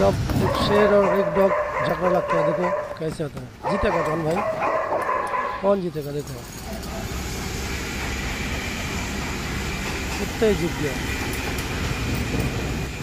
जब एक शेर और एक डॉग झगड़ा लगता है, देखो कैसे होता है। जीतेगा कौन भाई, कौन जीतेगा? देखो कुत्ते जीत गया।